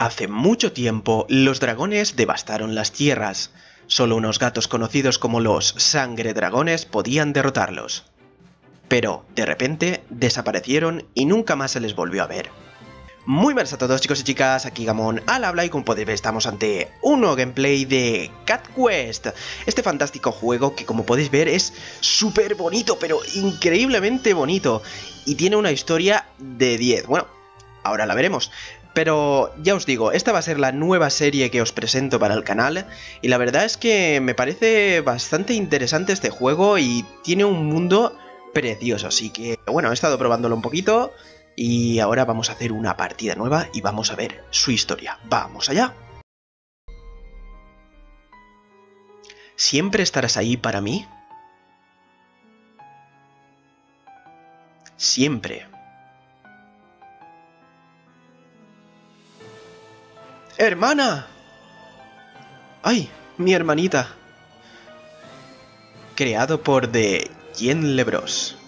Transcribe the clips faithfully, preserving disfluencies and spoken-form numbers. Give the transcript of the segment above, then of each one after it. Hace mucho tiempo, los dragones devastaron las tierras. Solo unos gatos conocidos como los sangredragones podían derrotarlos. Pero, de repente, desaparecieron y nunca más se les volvió a ver. Muy buenas a todos, chicos y chicas, aquí Gamon al habla y como podéis ver estamos ante un nuevo gameplay de Cat Quest. Este fantástico juego que, como podéis ver, es súper bonito, pero increíblemente bonito. Y tiene una historia de diez. Bueno, ahora la veremos. Pero ya os digo, esta va a ser la nueva serie que os presento para el canal y la verdad es que me parece bastante interesante este juego y tiene un mundo precioso. Así que, bueno, he estado probándolo un poquito y ahora vamos a hacer una partida nueva y vamos a ver su historia. ¡Vamos allá! ¿Siempre estarás ahí para mí? Siempre. ¡Hermana! ¡Ay! Mi hermanita. Creado por The Gen Lebros.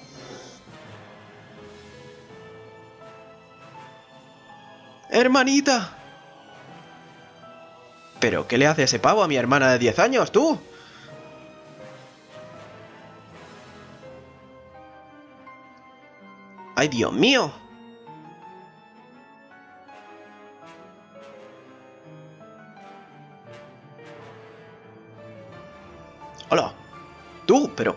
¡Hermanita! ¿Pero qué le hace ese pavo a mi hermana de diez años, tú? ¡Ay, Dios mío! Hola, tú, pero...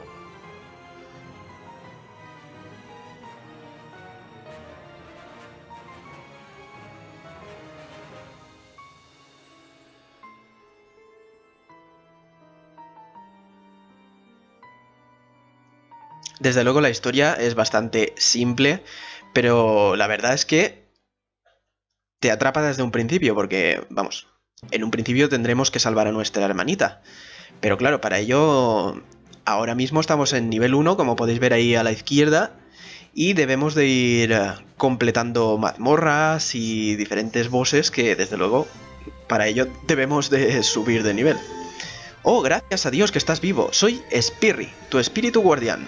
Desde luego la historia es bastante simple, pero la verdad es que te atrapa desde un principio, porque, vamos, en un principio tendremos que salvar a nuestra hermanita. Pero claro, para ello ahora mismo estamos en nivel uno, como podéis ver ahí a la izquierda, y debemos de ir completando mazmorras y diferentes bosses que, desde luego, para ello debemos de subir de nivel. Oh, gracias a Dios que estás vivo. Soy Spiry, tu espíritu guardián.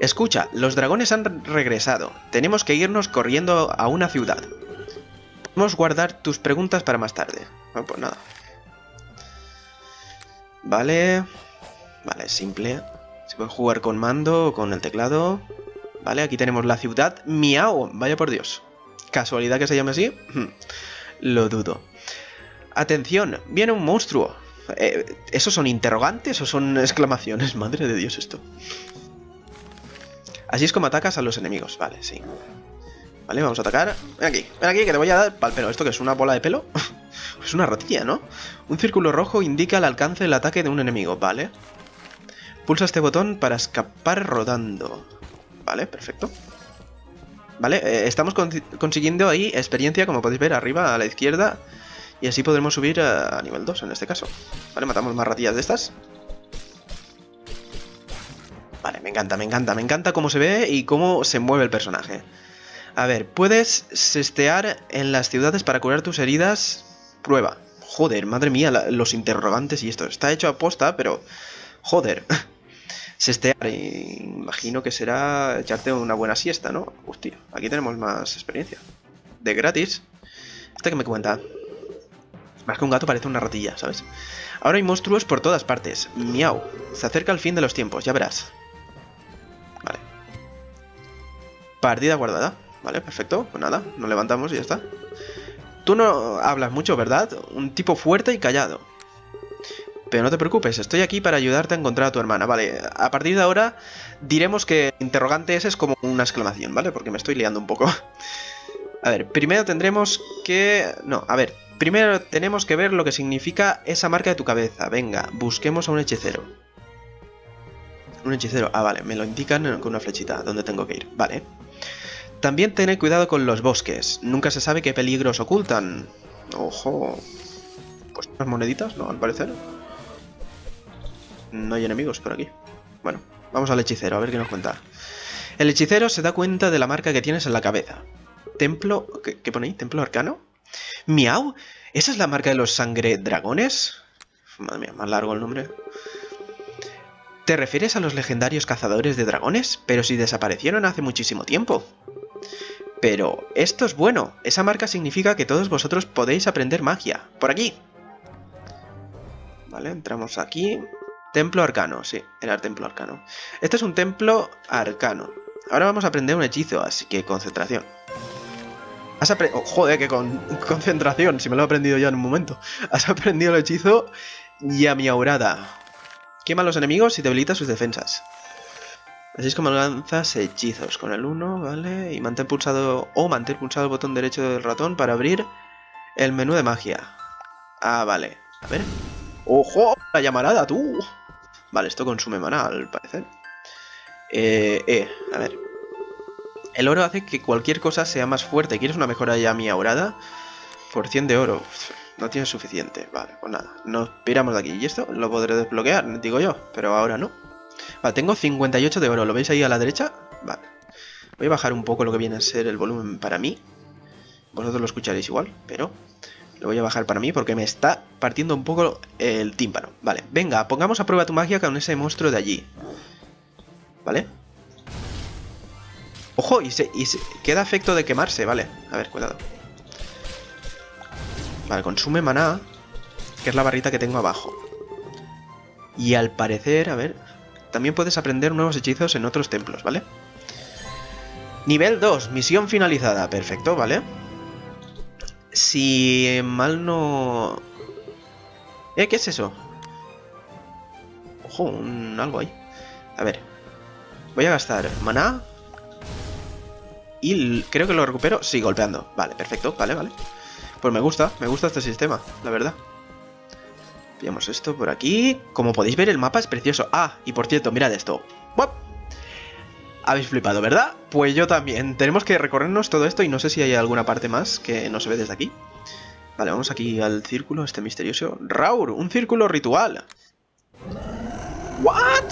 Escucha, los dragones han regresado. Tenemos que irnos corriendo a una ciudad. Podemos guardar tus preguntas para más tarde. No, pues nada. Vale, vale, es simple. Se puede jugar con mando o con el teclado. Vale, aquí tenemos la ciudad. ¡Miau! Vaya por Dios. ¿Casualidad que se llame así? Lo dudo. Atención, viene un monstruo. Eh, ¿Esos son interrogantes o son exclamaciones? Madre de Dios, esto. Así es como atacas a los enemigos. Vale, sí. Vale, vamos a atacar. Ven aquí, ven aquí que te voy a dar pal pelo. ¿Esto que es una bola de pelo? Es una ratilla, ¿no? Un círculo rojo indica el alcance del ataque de un enemigo, ¿vale? Pulsa este botón para escapar rodando. Vale, perfecto. Vale, eh, estamos con consiguiendo ahí experiencia, como podéis ver, arriba a la izquierda. Y así podremos subir a, a nivel dos, en este caso. Vale, matamos más ratillas de estas. Vale, me encanta, me encanta, me encanta cómo se ve y cómo se mueve el personaje. A ver, puedes sestear en las ciudades para curar tus heridas... Prueba. Joder, madre mía, la, los interrogantes y esto. Está hecho a posta, pero... Joder. Sestear, imagino que será echarte una buena siesta, ¿no? Hostia, aquí tenemos más experiencia. De gratis. Este que me cuenta. Más que un gato parece una ratilla, ¿sabes? Ahora hay monstruos por todas partes. Miau. Se acerca el fin de los tiempos, ya verás. Vale. Partida guardada. Vale, perfecto. Pues nada, nos levantamos y ya está. Tú no hablas mucho, ¿verdad? Un tipo fuerte y callado. Pero no te preocupes, estoy aquí para ayudarte a encontrar a tu hermana. Vale, a partir de ahora diremos que el interrogante ese es como una exclamación, ¿vale? Porque me estoy liando un poco. A ver, primero tendremos que... No, a ver, primero tenemos que ver lo que significa esa marca de tu cabeza. Venga, busquemos a un hechicero. Un hechicero, ah, vale, me lo indican con una flechita, donde tengo que ir, vale. También tened cuidado con los bosques. Nunca se sabe qué peligros ocultan. Ojo. Pues unas moneditas, ¿no? Al parecer. No hay enemigos por aquí. Bueno, vamos al hechicero, a ver qué nos cuenta. El hechicero se da cuenta de la marca que tienes en la cabeza. Templo... ¿Qué, qué pone ahí? ¿Templo arcano? ¡Miau! ¿Esa es la marca de los sangredragones? Madre mía, más largo el nombre. ¿Te refieres a los legendarios cazadores de dragones? Pero si desaparecieron hace muchísimo tiempo. Pero esto es bueno, esa marca significa que todos vosotros podéis aprender magia. ¡Por aquí! Vale, entramos aquí. Templo arcano, sí, era el templo arcano. Este es un templo arcano. Ahora vamos a aprender un hechizo, así que concentración. Has aprendido... Oh, joder, que con concentración, si me lo he aprendido ya en un momento. Has aprendido el hechizo Llamiaurada. Quema a los enemigos y debilita sus defensas. Así es como lanzas hechizos con el uno, ¿vale? Y mantén pulsado o oh, mantén pulsado el botón derecho del ratón para abrir el menú de magia. Ah, vale. A ver. ¡Ojo! ¡La llamarada, tú! Vale, esto consume maná, al parecer. Eh, eh, a ver. El oro hace que cualquier cosa sea más fuerte. ¿Quieres una mejora llamiaurada? Por cien de oro. Uf, no tienes suficiente. Vale, pues nada. Nos piramos de aquí. Y esto lo podré desbloquear, digo yo. Pero ahora no. Vale, tengo cincuenta y ocho de oro. ¿Lo veis ahí a la derecha? Vale. Voy a bajar un poco lo que viene a ser el volumen para mí. Vosotros lo escucharéis igual, pero... Lo voy a bajar para mí porque me está partiendo un poco el tímpano. Vale, venga, pongamos a prueba tu magia con ese monstruo de allí. Vale. Ojo, y se, y se queda efecto de quemarse, vale. A ver, cuidado. Vale, consume maná, que es la barrita que tengo abajo. Y al parecer, a ver... También puedes aprender nuevos hechizos en otros templos, ¿vale? Nivel dos, misión finalizada. Perfecto, ¿vale? Si mal no... ¿Eh? ¿Qué es eso? Ojo, un... algo ahí. A ver. Voy a gastar maná. Y creo que lo recupero. Sí, golpeando. Vale, perfecto. Vale, vale. Pues me gusta. Me gusta este sistema, la verdad. Pillamos esto por aquí. Como podéis ver, el mapa es precioso. Ah, y por cierto, mirad esto. ¡Buap! Habéis flipado, ¿verdad? Pues yo también. Tenemos que recorrernos todo esto y no sé si hay alguna parte más que no se ve desde aquí. Vale, vamos aquí al círculo este misterioso. Raur, un círculo ritual. ¿What?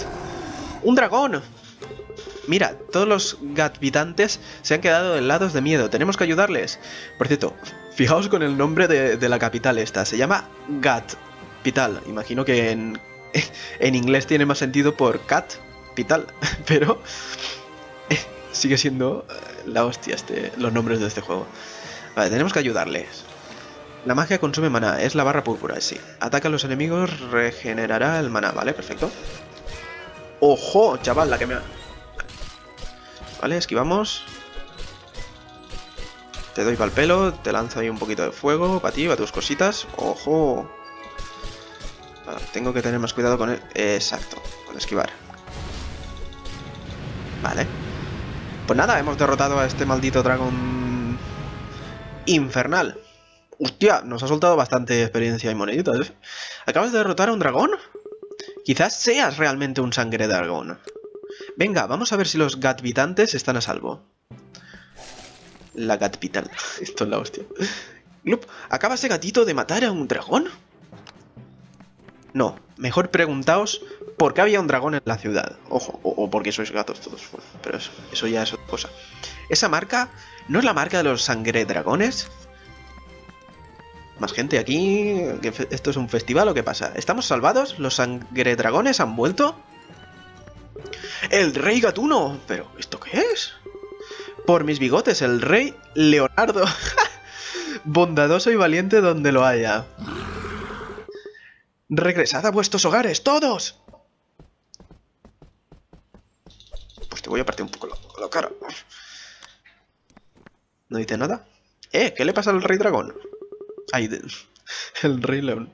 ¡Un dragón! Mira, todos los gatpitantes se han quedado helados de miedo. Tenemos que ayudarles. Por cierto, fijaos con el nombre de, de la capital esta. Se llama Gat. Pital, imagino que en, en inglés tiene más sentido por Cat Pital, pero sigue siendo la hostia este, los nombres de este juego. Vale, tenemos que ayudarles. La magia consume maná, es la barra púrpura, sí. Ataca a los enemigos, regenerará el maná, vale, perfecto. ¡Ojo, chaval, la que me ha... Vale, esquivamos. Te doy pa'l pelo, te lanzo ahí un poquito de fuego, para ti, para tus cositas. ¡Ojo! Bueno, tengo que tener más cuidado con el... Exacto, con esquivar. Vale. Pues nada, hemos derrotado a este maldito dragón infernal. Hostia, nos ha soltado bastante experiencia y moneditas, ¿eh? ¿Acabas de derrotar a un dragón? Quizás seas realmente un sangre dragón. Venga, vamos a ver si los gatpitantes están a salvo. La Gatpital. Esto es la hostia. Glup, ¿acabas de gatito de matar a un dragón? No, mejor preguntaos por qué había un dragón en la ciudad. Ojo, o, o porque sois gatos todos. Bueno, pero eso, eso ya es otra cosa. ¿Esa marca no es la marca de los sangre dragones? Más gente aquí. ¿Esto es un festival o qué pasa? ¿Estamos salvados? ¿Los sangre dragones han vuelto? ¡El rey gatuno! ¿Pero esto qué es? Por mis bigotes, el rey Leonardo. Bondadoso y valiente donde lo haya. ¡Regresad a vuestros hogares, todos! Pues te voy a partir un poco la cara. ¿No dice nada? ¡Eh! ¿Qué le pasa al rey dragón? Ay, el rey león.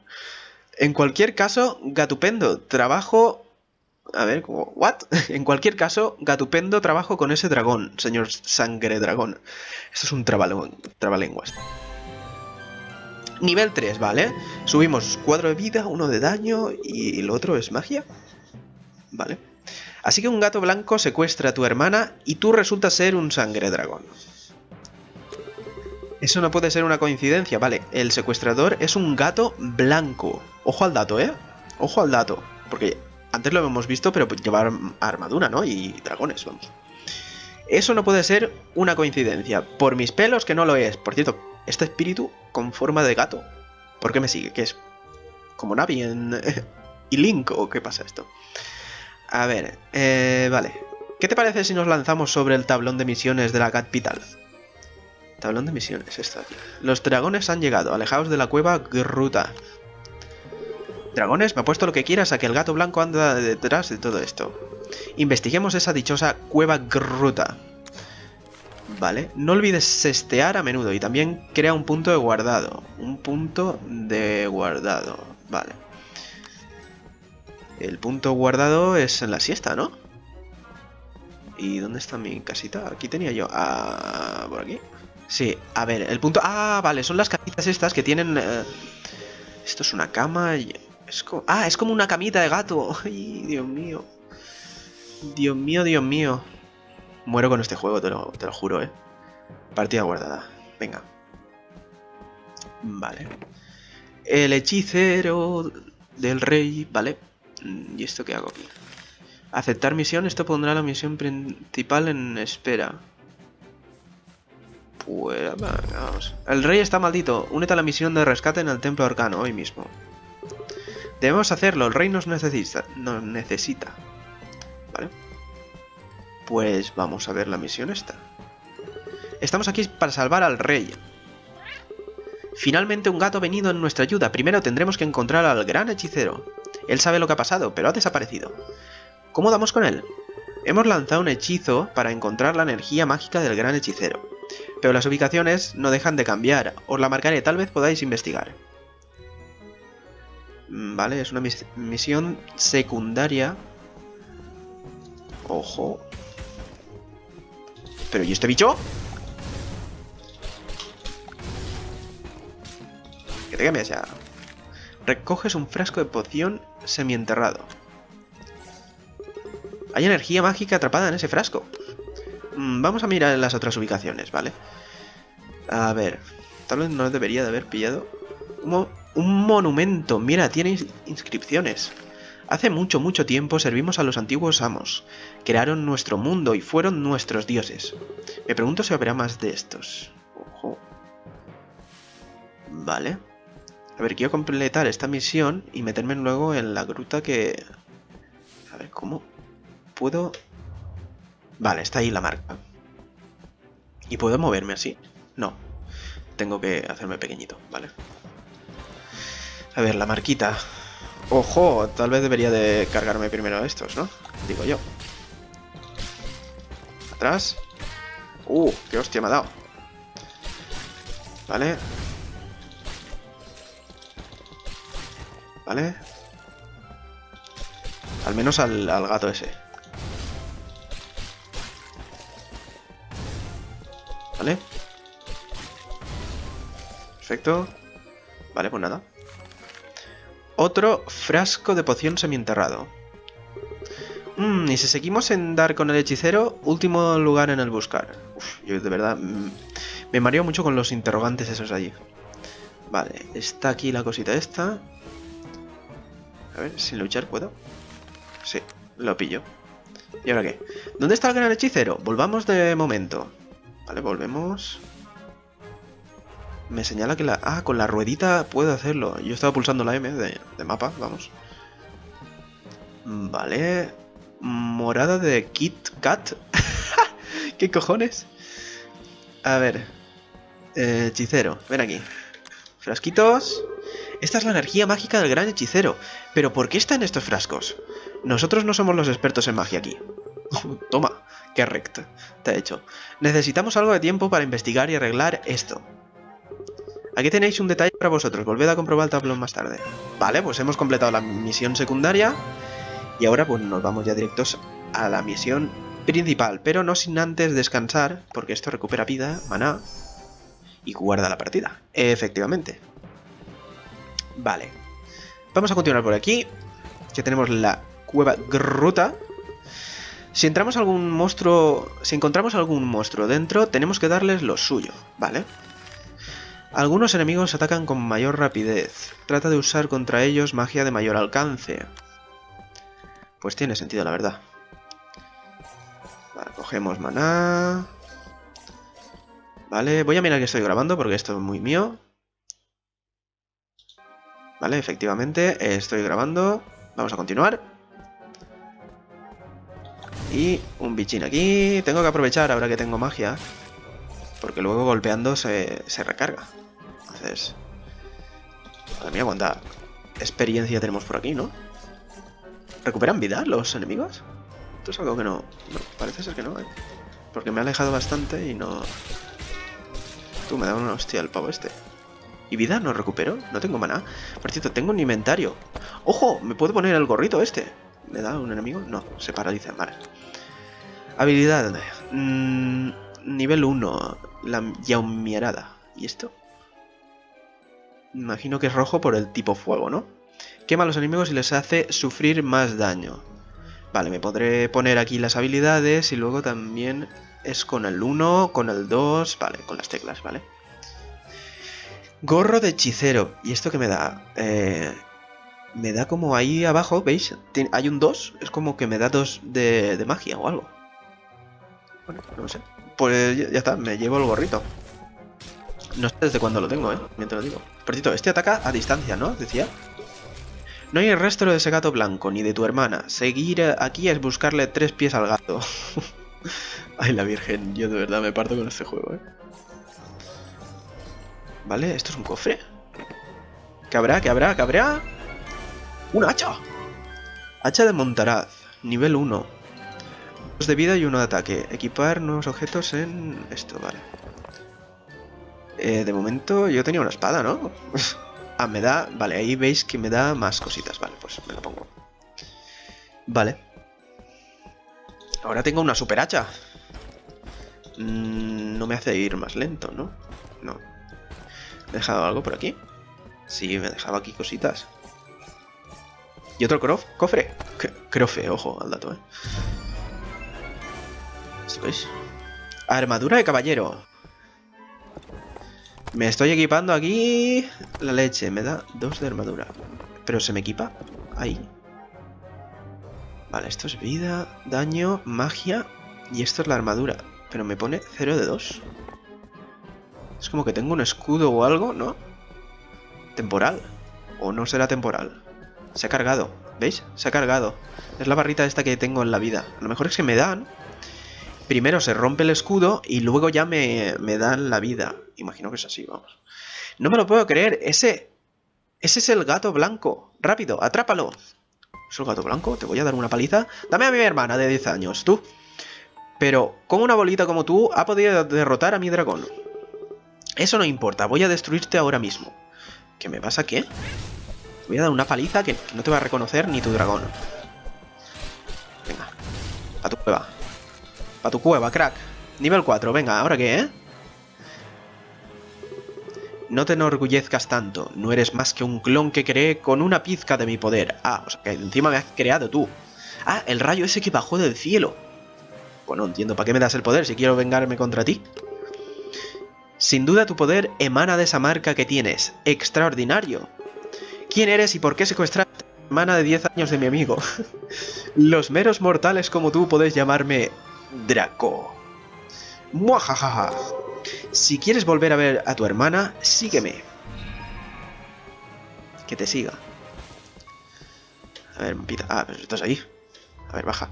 En cualquier caso, Gatupendo, trabajo... A ver, como... ¿What? En cualquier caso, Gatupendo, trabajo con ese dragón, señor sangre dragón. Esto es un trabalenguas. Nivel tres, ¿vale? Subimos cuatro de vida, uno de daño y el otro es magia. Vale. Así que un gato blanco secuestra a tu hermana y tú resultas ser un sangre dragón. Eso no puede ser una coincidencia, ¿vale? El secuestrador es un gato blanco. Ojo al dato, ¿eh? Ojo al dato. Porque antes lo hemos visto, pero llevar armadura, ¿no? Y dragones, vamos. Eso no puede ser una coincidencia. Por mis pelos que no lo es. Por cierto... Este espíritu con forma de gato. ¿Por qué me sigue? ¿Qué es? ¿Como Navi en... y Link? ¿O qué pasa esto? A ver, eh, vale. ¿Qué te parece si nos lanzamos sobre el tablón de misiones de la Gatpital? Tablón de misiones, esta. Los dragones han llegado. Alejaos de la cueva Gruta. Dragones, me apuesto lo que quieras a que el gato blanco anda detrás de todo esto. Investiguemos esa dichosa cueva Gruta. Vale. No olvides sestear a menudo y también crea un punto de guardado. Un punto de guardado. Vale. El punto guardado es en la siesta, ¿no? ¿Y dónde está mi casita? Aquí tenía yo. Ah, por aquí. Sí, a ver, el punto... Ah, vale, son las camitas estas que tienen... Eh... Esto es una cama... Y... Es como... Ah, es como una camita de gato. Ay, Dios mío. Dios mío, Dios mío. Muero con este juego, te lo, te lo juro, eh. Partida guardada. Venga. Vale. El hechicero del rey. Vale. ¿Y esto qué hago aquí? Aceptar misión. Esto pondrá la misión principal en espera. Pues vamos. El rey está maldito. Únete a la misión de rescate en el templo arcano hoy mismo. Debemos hacerlo. El rey nos necesita. Nos necesita. Vale. Pues vamos a ver la misión esta. Estamos aquí para salvar al rey. Finalmente un gato ha venido en nuestra ayuda. Primero tendremos que encontrar al gran hechicero. Él sabe lo que ha pasado, pero ha desaparecido. ¿Cómo damos con él? Hemos lanzado un hechizo para encontrar la energía mágica del gran hechicero. Pero las ubicaciones no dejan de cambiar. Os la marcaré, tal vez podáis investigar. Vale, es una mis- misión secundaria. Ojo. ¿Pero y este bicho? Que te cambias ya. Recoges un frasco de poción semienterrado. Hay energía mágica atrapada en ese frasco. Vamos a mirar las otras ubicaciones, ¿vale? A ver. Tal vez no debería de haber pillado. Un, mo un monumento. Mira, tiene ins inscripciones. Hace mucho, mucho tiempo servimos a los antiguos amos. Crearon nuestro mundo y fueron nuestros dioses. Me pregunto si habrá más de estos. Ojo. Vale. A ver, quiero completar esta misión y meterme luego en la gruta que... A ver, ¿cómo...? Puedo... Vale, está ahí la marca. ¿Y puedo moverme así? No. Tengo que hacerme pequeñito, vale. A ver, la marquita. ¡Ojo! Tal vez debería de cargarme primero estos, ¿no? Digo yo. Atrás. ¡Uh! ¡Qué hostia me ha dado! Vale. Vale. Al menos al, al gato ese. ¿Vale? Perfecto. Vale, pues nada. Otro frasco de poción semienterrado. Mm, y si seguimos en dar con el hechicero, último lugar en el buscar. Uf, yo de verdad mm, me mareo mucho con los interrogantes esos allí. Vale, está aquí la cosita esta. A ver, sin luchar puedo. Sí, lo pillo. ¿Y ahora qué? ¿Dónde está el gran hechicero? Volvamos de momento. Vale, volvemos. Me señala que la... Ah, con la ruedita puedo hacerlo. Yo estaba pulsando la M de, de mapa, vamos. Vale. Morada de Kitgat. ¿Qué cojones? A ver. Eh, hechicero, ven aquí. Frasquitos. Esta es la energía mágica del gran hechicero. ¿Pero por qué está en estos frascos? Nosotros no somos los expertos en magia aquí. Toma, qué recto te ha hecho. Necesitamos algo de tiempo para investigar y arreglar esto. Aquí tenéis un detalle para vosotros. Volved a comprobar el tablón más tarde. Vale, pues hemos completado la misión secundaria. Y ahora pues nos vamos ya directos a la misión principal. Pero no sin antes descansar, porque esto recupera vida, maná y guarda la partida. Efectivamente. Vale. Vamos a continuar por aquí, que tenemos la cueva Gruta. Si entramos algún monstruo, si encontramos algún monstruo dentro, tenemos que darles lo suyo, ¿vale? Algunos enemigos atacan con mayor rapidez. Trata de usar contra ellos magia de mayor alcance. Pues tiene sentido, la verdad. Vale, cogemos maná. Vale, voy a mirar que estoy grabando porque esto es muy mío. Vale, efectivamente, estoy grabando. Vamos a continuar. Y un bichín aquí. Tengo que aprovechar ahora que tengo magia. Porque luego golpeando se, se recarga. Entonces... Madre mía, cuánta experiencia tenemos por aquí, ¿no? ¿Recuperan vida los enemigos? Esto es algo que no... no parece ser que no, ¿eh? Porque me ha alejado bastante y no... Tú, me da una hostia el pavo este. ¿Y vida no recupero? No tengo maná. Por cierto, tengo un inventario. ¡Ojo! ¿Me puedo poner el gorrito este? ¿Me da un enemigo? No, se paraliza. Vale. Habilidad. Mm, nivel uno. La yaumierada. ¿Y esto? Imagino que es rojo por el tipo fuego, ¿no? Quema a los enemigos y les hace sufrir más daño. Vale, me podré poner aquí las habilidades y luego también es con el uno, con el dos... Vale, con las teclas, ¿vale? Gorro de hechicero. ¿Y esto qué me da? Eh... Me da como ahí abajo, ¿veis? Tien- hay un dos, es como que me da dos de, de magia o algo. Bueno, no sé. Pues ya está, me llevo el gorrito. No sé desde cuándo lo tengo, ¿eh? Mientras lo digo. Por cierto, este ataca a distancia, ¿no? Decía. No hay rastro de ese gato blanco, ni de tu hermana. Seguir aquí es buscarle tres pies al gato. Ay, la virgen, yo de verdad me parto con este juego, ¿eh? Vale, esto es un cofre. ¿Qué habrá? ¿Qué habrá? ¿Qué habrá? ¡Una hacha! Hacha de Montaraz, nivel uno. dos de vida y uno de ataque. Equipar nuevos objetos en... Esto, vale. Eh, de momento yo tenía una espada, ¿no? Ah, me da... Vale, ahí veis que me da más cositas. Vale, pues me la pongo. Vale. Ahora tengo una super hacha. Mm, no me hace ir más lento, ¿no? No. ¿Me he dejado algo por aquí? Sí, me he dejado aquí cositas. ¿Y otro crof? cofre? C crofe, ojo al dato, ¿eh? ¿Veis? Armadura de caballero. Me estoy equipando aquí... La leche, me da dos de armadura. ¿Pero se me equipa? Ahí. Vale, esto es vida, daño, magia... Y esto es la armadura. Pero me pone cero de dos. Es como que tengo un escudo o algo, ¿no? Temporal. O no será temporal. Se ha cargado, ¿veis? Se ha cargado. Es la barrita esta que tengo en la vida. A lo mejor es que me dan... Primero se rompe el escudo y luego ya me, me dan la vida. Imagino que es así, vamos. No me lo puedo creer. Ese... Ese es el gato blanco. Rápido, atrápalo. ¿Es el gato blanco? Te voy a dar una paliza. Dame a mi hermana de diez años, tú. Pero, ¿cómo una bolita como tú ha podido derrotar a mi dragón? Eso no importa. Voy a destruirte ahora mismo. ¿Qué me pasa? ¿Qué? Voy a dar una paliza que no te va a reconocer ni tu dragón. Venga. Pa' tu cueva. Pa' tu cueva, crack. Nivel cuatro. Venga, ¿ahora qué, eh? No te enorgullezcas tanto. No eres más que un clon que creé con una pizca de mi poder. Ah, o sea que encima me has creado tú. Ah, el rayo ese que bajó del cielo. Bueno, entiendo. ¿Para qué me das el poder si quiero vengarme contra ti? Sin duda tu poder emana de esa marca que tienes. Extraordinario. ¿Quién eres y por qué secuestraste a la hermana de diez años de mi amigo? Los meros mortales como tú podéis llamarme Draco. ¡Muajajaja! Si quieres volver a ver a tu hermana, sígueme. Que te siga. A ver, pita. Ah, pero estás ahí. A ver, baja.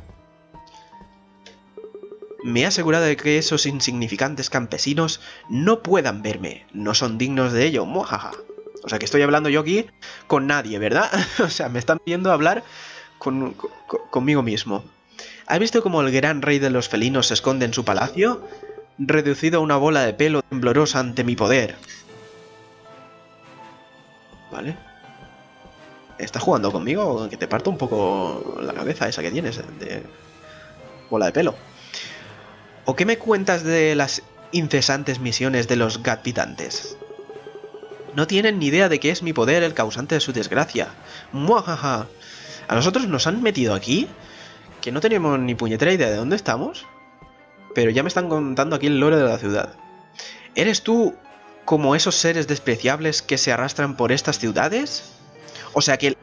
Me he asegurado de que esos insignificantes campesinos no puedan verme. No son dignos de ello. ¡Muajaja! O sea, que estoy hablando yo aquí con nadie, ¿verdad? O sea, me están viendo hablar con, con, conmigo mismo. ¿Has visto cómo el gran rey de los felinos se esconde en su palacio? Reducido a una bola de pelo temblorosa ante mi poder. ¿Vale? ¿Estás jugando conmigo? Que te parto un poco la cabeza esa que tienes de bola de pelo. ¿O qué me cuentas de las incesantes misiones de los Gatpitantes? No tienen ni idea de que es mi poder el causante de su desgracia. ¡Muajaja! A nosotros nos han metido aquí, que no tenemos ni puñetera idea de dónde estamos, pero ya me están contando aquí el lore de la ciudad. ¿Eres tú como esos seres despreciables que se arrastran por estas ciudades? O sea que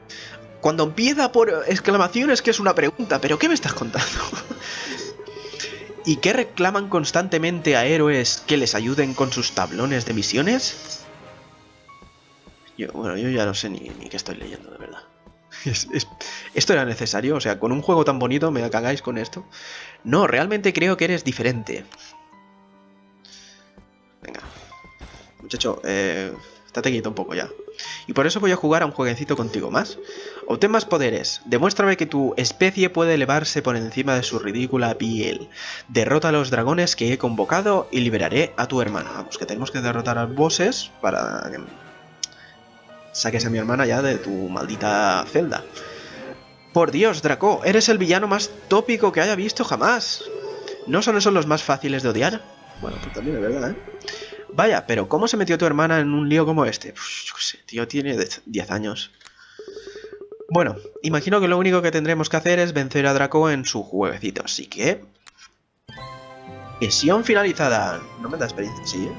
cuando empieza por exclamaciones que es una pregunta, ¿pero qué me estás contando? ¿Y qué reclaman constantemente a héroes que les ayuden con sus tablones de misiones? Yo, bueno, yo ya no sé ni, ni qué estoy leyendo, de verdad. Es, es, esto era necesario, o sea, con un juego tan bonito me cagáis con esto. No, realmente creo que eres diferente. muchacho, eh, estate quieto un poco ya. Y por eso voy a jugar a un jueguecito contigo más. Obtén más poderes. Demuéstrame que tu especie puede elevarse por encima de su ridícula piel. Derrota a los dragones que he convocado y liberaré a tu hermana. Vamos, que tenemos que derrotar a los bosses para que saques a mi hermana ya de tu maldita celda. Por Dios, Draco, eres el villano más tópico que haya visto jamás. ¿No solo son los más fáciles de odiar? Bueno, pues también es verdad, ¿eh? Vaya, pero ¿cómo se metió tu hermana en un lío como este? Uf, yo qué sé, tío, tiene diez años. Bueno, imagino que lo único que tendremos que hacer es vencer a Draco en su jueguecito, así que... Misión finalizada. ¿No me da experiencia? Sí, ¿eh?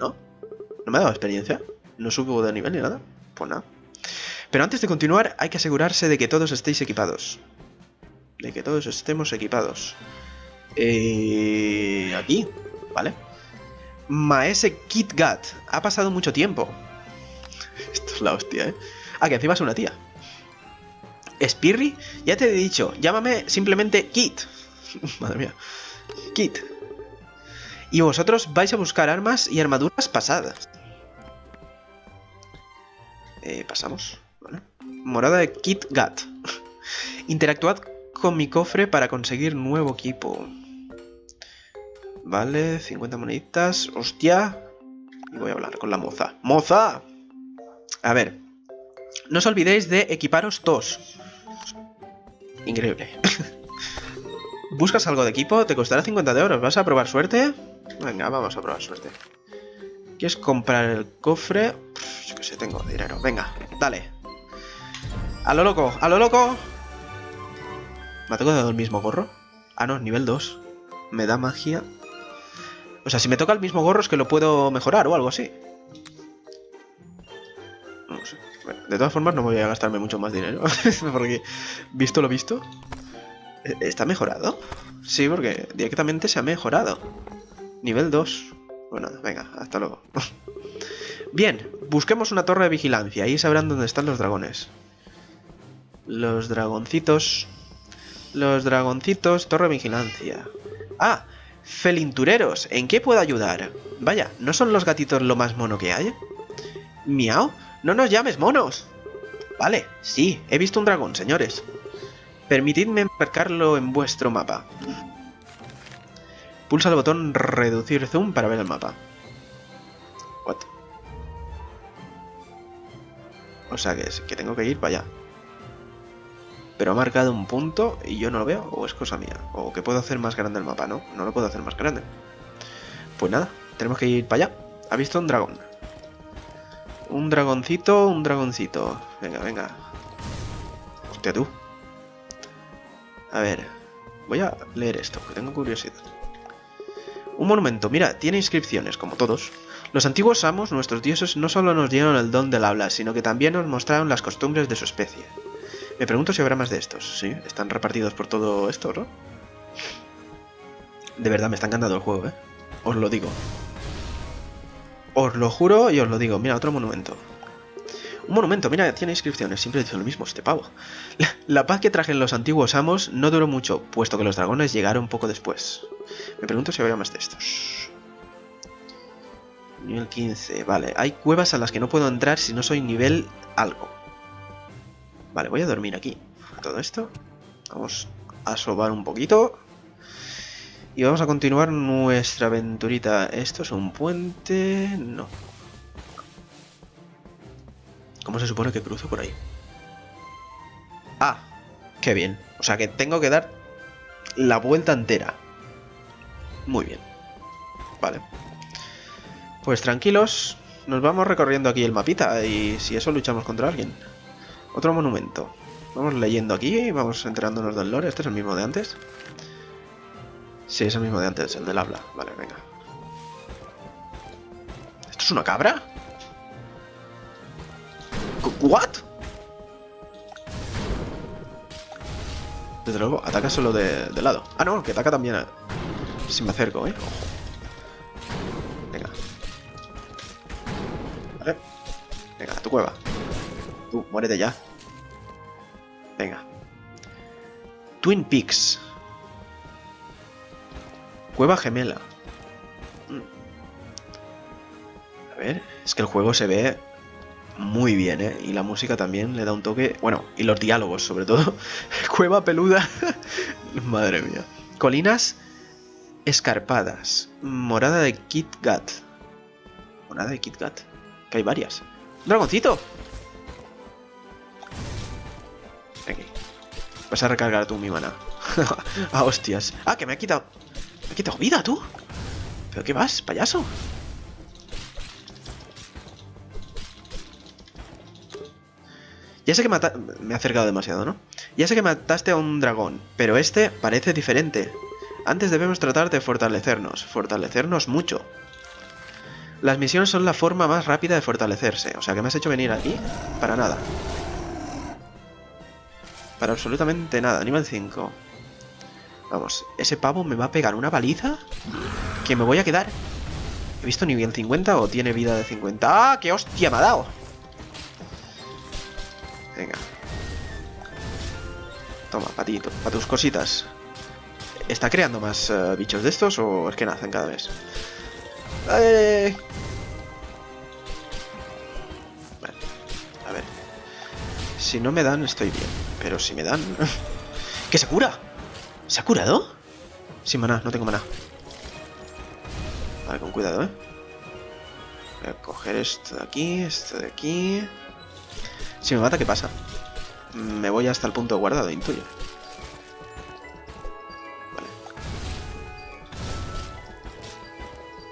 ¿No? ¿No me ha dado experiencia? ¿No subo de nivel ni nada? Pues nada. Pero antes de continuar, hay que asegurarse de que todos estéis equipados. De que todos estemos equipados. Eh, aquí, ¿vale? Maese Kitgat, ha pasado mucho tiempo. Esto es la hostia, ¿eh? Ah, que encima es una tía. Spiry, ya te he dicho, llámame simplemente Kit. Madre mía. Kit. Y vosotros vais a buscar armas y armaduras pasadas. Eh, pasamos, ¿vale? Morada de Kitgat. Interactuad con mi cofre para conseguir nuevo equipo. Vale, cincuenta moneditas. Hostia. Y voy a hablar con la moza. ¡Moza! A ver. No os olvidéis de equiparos todos. Increíble. ¿Buscas algo de equipo? Te costará cincuenta de euros. ¿Vas a probar suerte? Venga, vamos a probar suerte. ¿Quieres comprar el cofre? Pff, yo que sé, tengo dinero. Venga, dale. A lo loco, a lo loco. ¿Me ha tocado el mismo gorro? Ah, no, nivel dos. Me da magia. O sea, si me toca el mismo gorro es que lo puedo mejorar o algo así. No sé. Bueno, de todas formas no voy a gastarme mucho más dinero. Porque, visto lo visto, ¿está mejorado? Sí, porque directamente se ha mejorado. Nivel dos. Bueno, venga, hasta luego. Bien, busquemos una torre de vigilancia. Ahí sabrán dónde están los dragones. Los dragoncitos... Los dragoncitos, torre de vigilancia. Ah, felintureros, ¿en qué puedo ayudar? Vaya, ¿no son los gatitos lo más mono que hay? ¿Miau? No nos llames monos. Vale, sí, he visto un dragón, señores. Permitidme embarcarlo en vuestro mapa. Pulsa el botón reducir zoom para ver el mapa. What? O sea que, es que tengo que ir para allá. Pero ha marcado un punto y yo no lo veo, o es cosa mía, o que puedo hacer más grande el mapa, ¿no? No lo puedo hacer más grande. Pues nada, tenemos que ir para allá. Ha visto un dragón. Un dragoncito, un dragoncito. Venga, venga. Hostia, tú. A ver, voy a leer esto, que tengo curiosidad. Un monumento, mira, tiene inscripciones, como todos. Los antiguos amos, nuestros dioses, no solo nos dieron el don del habla, sino que también nos mostraron las costumbres de su especie. Me pregunto si habrá más de estos. Sí, están repartidos por todo esto, ¿no? De verdad, me está encantando el juego, ¿eh? Os lo digo. Os lo juro y os lo digo. Mira, otro monumento. Un monumento, mira, tiene inscripciones. Siempre he dicho lo mismo, este pavo. La, la paz que trajen los antiguos amos no duró mucho, puesto que los dragones llegaron poco después. Me pregunto si habrá más de estos. Nivel quince, vale. Hay cuevas a las que no puedo entrar si no soy nivel algo. Vale, voy a dormir aquí. Todo esto. Vamos a sobar un poquito. Y vamos a continuar nuestra aventurita. ¿Esto es un puente? No. ¿Cómo se supone que cruzo por ahí? Ah, qué bien. O sea que tengo que dar la vuelta entera. Muy bien. Vale. Pues tranquilos. Nos vamos recorriendo aquí el mapita. Y si eso, luchamos contra alguien. Otro monumento. Vamos leyendo aquí, vamos enterándonos del lore. ¿Este es el mismo de antes? Sí, es el mismo de antes, el del habla. Vale, venga. ¿Esto es una cabra? ¿What? Desde luego, ataca solo de, de lado. Ah, no, que ataca también a... Si me acerco, ¿eh? Venga. Vale. Venga, a tu cueva. Uh, muérete ya. Venga. Twin Peaks. Cueva gemela. Mm. A Es que el juego se ve muy bien, ¿eh? Y la música también le da un toque. Bueno, y los diálogos, sobre todo. Cueva peluda. Madre mía. Colinas escarpadas. Morada de Kitgat. Morada de Kitgat. Que hay varias. ¡Dragoncito! Aquí. Vas a recargar tú mi maná. Ah, hostias. Ah, que me ha quitado. Me ha quitado vida, tú. ¿Pero qué vas, payaso? Ya sé que mata... Me he acercado demasiado, ¿no? Ya sé que mataste a un dragón, pero este parece diferente. Antes debemos tratar de fortalecernos. Fortalecernos mucho. Las misiones son la forma más rápida de fortalecerse. O sea, que me has hecho venir aquí para nada. Para absolutamente nada. Nivel cinco. Vamos, ese pavo me va a pegar una baliza que me voy a quedar. ¿He visto nivel cincuenta o tiene vida de cincuenta? ¡Ah! ¡Qué hostia me ha dado! Venga. Toma, patito, para tus cositas. ¿Está creando más uh, bichos de estos o es que nacen cada vez? ¡Eh! Vale, a ver. Si no me dan, estoy bien. Pero si me dan... ¡Que se cura! ¿Se ha curado? Sin maná, no tengo maná. Vale, con cuidado, ¿eh? Voy a coger esto de aquí, esto de aquí... Si me mata, ¿qué pasa? Me voy hasta el punto guardado, intuyo.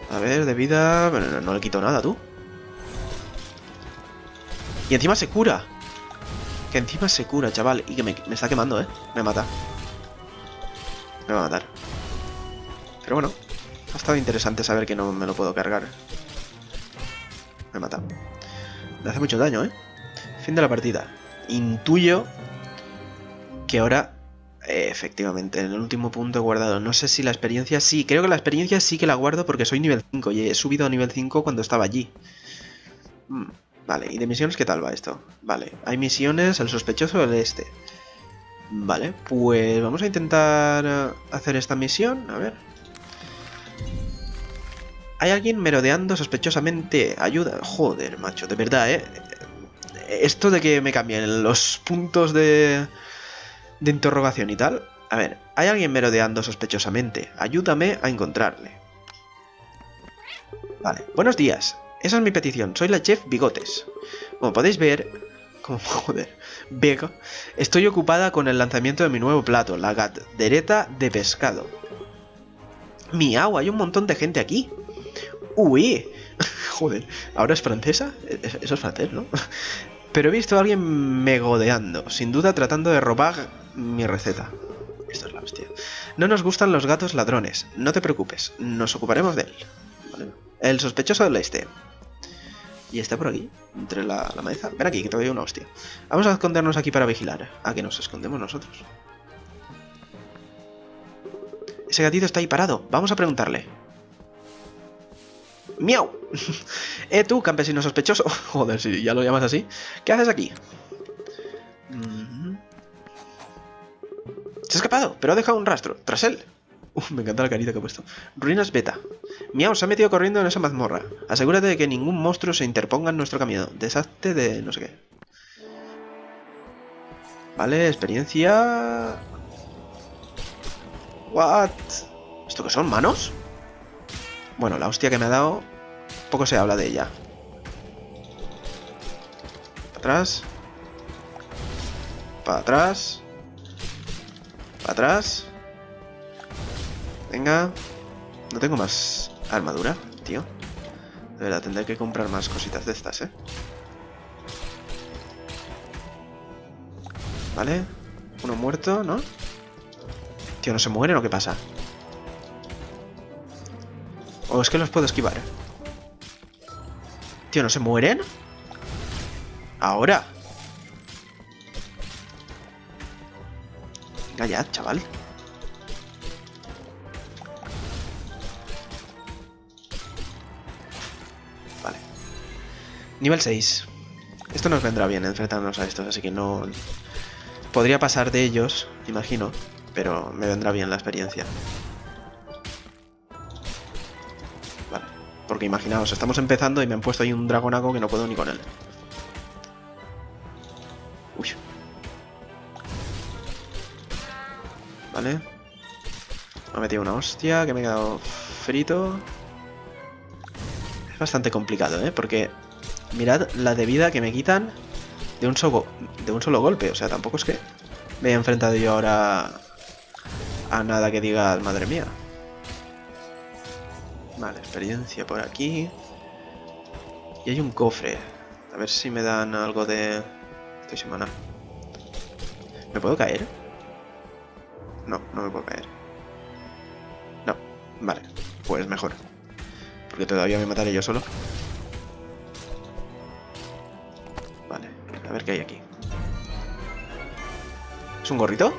Vale. A ver, de vida... Bueno, no, no le quito nada, tú. Y encima se cura. Que encima se cura, chaval. Y que me, me está quemando, ¿eh? Me mata. Me va a matar. Pero bueno, ha estado interesante saber que no me lo puedo cargar. Me mata. Me hace mucho daño, ¿eh? Fin de la partida. Intuyo que ahora, eh, efectivamente, en el último punto he guardado. No sé si la experiencia sí. Creo que la experiencia sí que la guardo porque soy nivel cinco. Y he subido a nivel cinco cuando estaba allí. Mm, vale, ¿y de misiones qué tal va esto? Vale, hay misiones, el sospechoso del este. Vale, pues vamos a intentar hacer esta misión. A ver. Hay alguien merodeando sospechosamente. Ayuda. Joder, macho, de verdad, ¿eh? Esto de que me cambien los puntos de, de interrogación y tal. A ver, hay alguien merodeando sospechosamente. Ayúdame a encontrarle. Vale, buenos días. Esa es mi petición. Soy la Chef Bigotes. Como podéis ver... Como, joder, Bego. Estoy ocupada con el lanzamiento de mi nuevo plato, la gatdereta de pescado. ¡Miau! Hay un montón de gente aquí. ¡Uy! Joder, ¿ahora es francesa? Eso es francés, ¿no? Pero he visto a alguien megodeando, sin duda tratando de robar mi receta. Esto es la bestia. No nos gustan los gatos ladrones. No te preocupes, nos ocuparemos de él. ¿Vale? El sospechoso del este. Y está por aquí, entre la, la maleza. Ven aquí, que te doy una hostia. Vamos a escondernos aquí para vigilar. ¿A que nos escondemos nosotros? Ese gatito está ahí parado. Vamos a preguntarle. ¡Miau! Eh, tú, campesino sospechoso. Joder, si ya lo llamas así. ¿Qué haces aquí? Mm-hmm. Se ha escapado, pero ha dejado un rastro. Tras él. Uf, me encanta la carita que ha puesto. Ruinas beta. Miau, se ha metido corriendo en esa mazmorra. Asegúrate de que ningún monstruo se interponga en nuestro camino. Deshazte de no sé qué. Vale, experiencia... What? ¿Esto qué son? ¿Manos? Bueno, la hostia que me ha dado... Poco se habla de ella. Para atrás. Para atrás. Para atrás. Venga. No tengo más armadura, tío. De verdad, tendré que comprar más cositas de estas, ¿eh? Vale. Uno muerto, ¿no? Tío, ¿no se mueren o qué pasa? O es que los puedo esquivar. Tío, ¿no se mueren? Ahora. Venga ya, chaval. Nivel seis. Esto nos vendrá bien enfrentarnos a estos, así que no... Podría pasar de ellos, imagino, pero me vendrá bien la experiencia. Vale. ¿Por porque imaginaos, estamos empezando y me han puesto ahí un dragonaco que no puedo ni con él. Uy. Vale. Me ha metido una hostia que me he quedado frito. Es bastante complicado, ¿eh? Porque mirad la de vida que me quitan de un solo, de un solo golpe. O sea, tampoco es que me he enfrentado yo ahora a nada que diga, madre mía. Vale, experiencia por aquí. Y hay un cofre. A ver si me dan algo de... Estoy sin maná. ¿Me puedo caer? No, no me puedo caer. No, vale. Pues mejor. Porque todavía me mataré yo solo. Vale, a ver qué hay aquí. ¿Es un gorrito?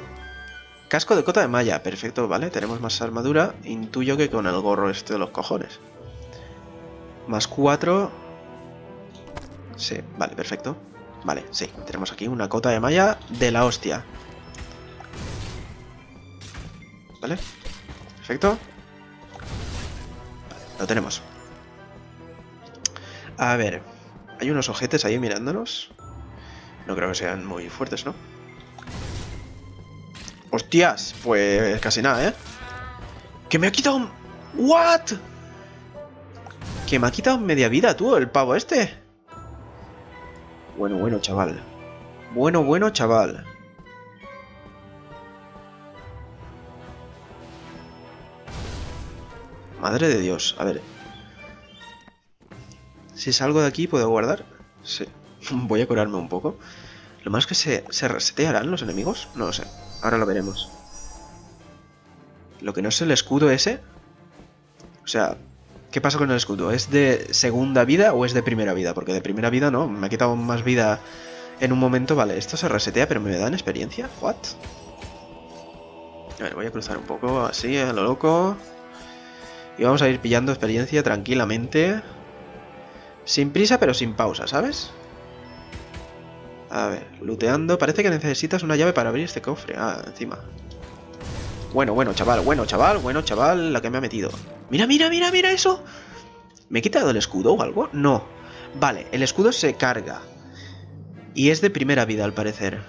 Casco de cota de malla, perfecto, vale, tenemos más armadura, intuyo que con el gorro este de los cojones. Más cuatro. Sí, vale, perfecto. Vale, sí, tenemos aquí una cota de malla de la hostia. Vale, perfecto. Vale, lo tenemos. A ver, hay unos ojetes ahí mirándonos. No creo que sean muy fuertes, ¿no? Hostias, pues casi nada, ¿eh? Que me ha quitado un... ¿What? Que me ha quitado media vida, tú, el pavo este. Bueno, bueno, chaval. Bueno, bueno, chaval. Madre de Dios, a ver. Si salgo de aquí, ¿puedo guardar? Sí. Voy a curarme un poco. Lo más que se, se resetearán los enemigos, no lo sé. Ahora lo veremos. Lo que no es el escudo ese. O sea, ¿qué pasa con el escudo? ¿Es de segunda vida o es de primera vida? Porque de primera vida no, me ha quitado más vida en un momento. Vale, esto se resetea, pero me dan experiencia. ¿What? A ver, voy a cruzar un poco así, a lo loco. Y vamos a ir pillando experiencia tranquilamente. Sin prisa, pero sin pausa, ¿sabes? A ver, looteando. Parece que necesitas una llave para abrir este cofre. Ah, encima. Bueno, bueno, chaval, bueno, chaval, bueno, chaval, la que me ha metido. Mira, mira, mira, mira eso. ¿Me he quitado el escudo o algo? No. Vale, el escudo se carga. Y es de primera vida, al parecer.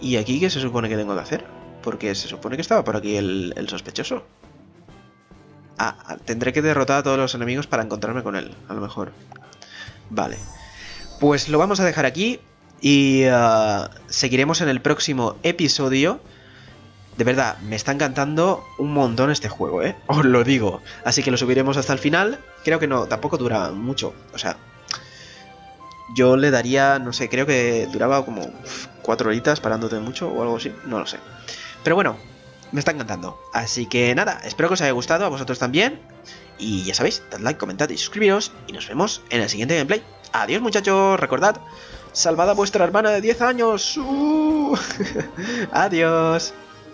¿Y aquí qué se supone que tengo que hacer? Porque se supone que estaba por aquí el, el sospechoso. Ah, tendré que derrotar a todos los enemigos para encontrarme con él, a lo mejor. Vale. Pues lo vamos a dejar aquí y uh, seguiremos en el próximo episodio. De verdad, me está encantando un montón este juego, ¿eh? Os lo digo. Así que lo subiremos hasta el final. Creo que no, tampoco dura mucho. O sea, yo le daría, no sé, creo que duraba como cuatro horitas parándote mucho o algo así. No lo sé. Pero bueno, me está encantando. Así que nada, espero que os haya gustado, a vosotros también. Y ya sabéis, dad like, comentad y suscribiros. Y nos vemos en el siguiente gameplay. Adiós, muchachos, recordad, salvad a vuestra hermana de diez años. Uh. Adiós.